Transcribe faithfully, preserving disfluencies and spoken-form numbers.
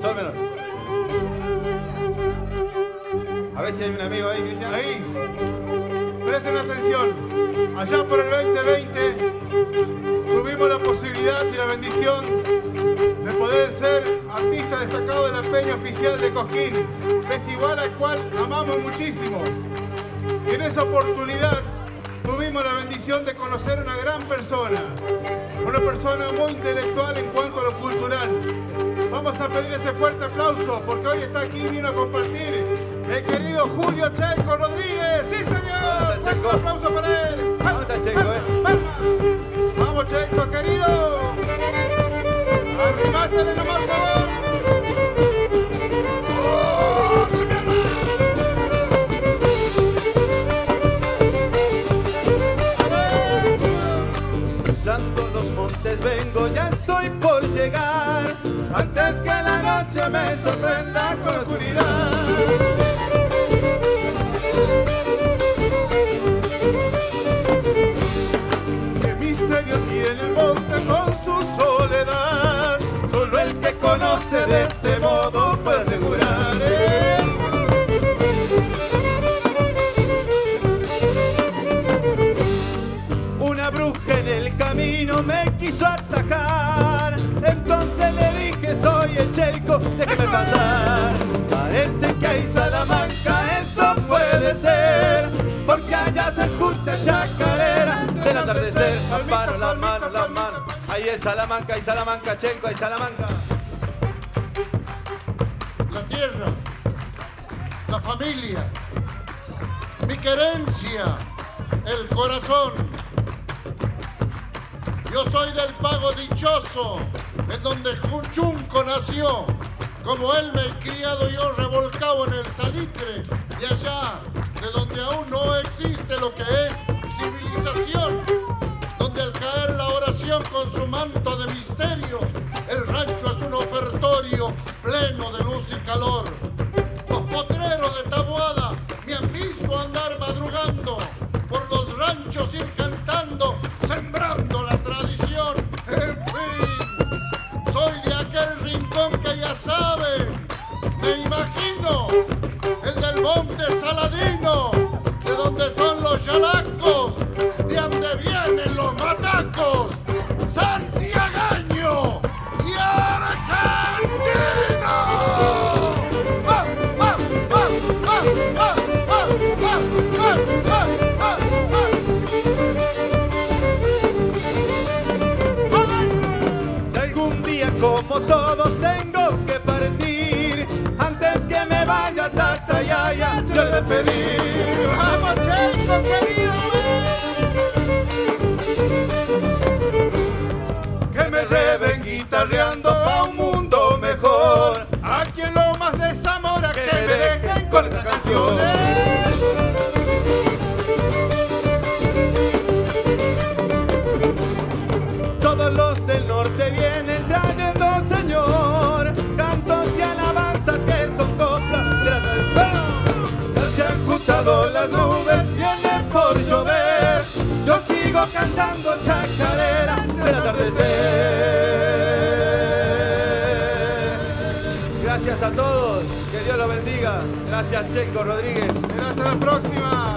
Sol menor. A ver si hay un amigo ahí, Cristian. Ahí. Presten atención. Allá por el veinte veinte tuvimos la posibilidad y la bendición de poder ser artista destacado de la Peña Oficial de Cosquín, festival al cual amamos muchísimo. Y en esa oportunidad tuvimos la bendición de conocer a una gran persona, una persona muy intelectual en cuanto a lo cultural. Vamos a pedir ese fuerte aplauso porque hoy está aquí y vino a compartir el querido Julio Checo Rodríguez. ¡Sí, señor! Checo, un aplauso para él. ¿Dónde está Checo, eh? ¡Palmas! ¡Vamos, Checo, querido! ¡Arrimátale nomás, por favor! Vengo, ya estoy por llegar, antes que la noche me sorprenda con la oscuridad. ¿Qué misterio tiene el monte con su soledad? Solo el que conoce de este modo puede asegurar eso. Una bruja en el camino me quiso atajar, entonces le dije soy el Checo, déjeme pasar. Parece que hay Salamanca, eso puede ser, porque allá se escucha Chacarera del Atardecer. Amparo, la mano, la mano, ahí es Salamanca, hay Salamanca, Checo, hay Salamanca. La tierra, la familia, mi querencia, el corazón. Yo soy del pago dichoso, en donde Juchunco nació. Como él me he criado yo revolcado en el salitre, y allá, de donde aún no existe lo que es civilización, donde al caer la oración con su manto de misterio, el rancho es un ofertorio pleno de luz y calor. Los potreros de Taboada me han visto andar madrugando, por los ranchos ir cantando, sembrando la tradición. En fin, soy de aquel rincón que ya saben, me imagino, el del Monte Saladino, de donde son los yalacos, de donde vienen los matacos, santiagaño y argentino. ¡Ah, ah, ah, ah, ah, ah, ah, ah, ah, ah, ah! Como todos tengo que partir, antes que me vaya tata yaya, yo le pedí. ¡Vamos, Checo, querido! Que me lleven guitarreando pa' un mundo mejor, aquí en Lomas de Zamora que, que me dejen con las canciones. Todos los del norte vienen las nubes, vienen por llover, yo sigo cantando Chacarera del Atardecer. Gracias a todos, que Dios los bendiga. Gracias, Checo Rodríguez. Hasta la próxima.